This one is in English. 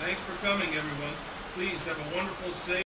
Thanks for coming, everyone. Please have a wonderful, safe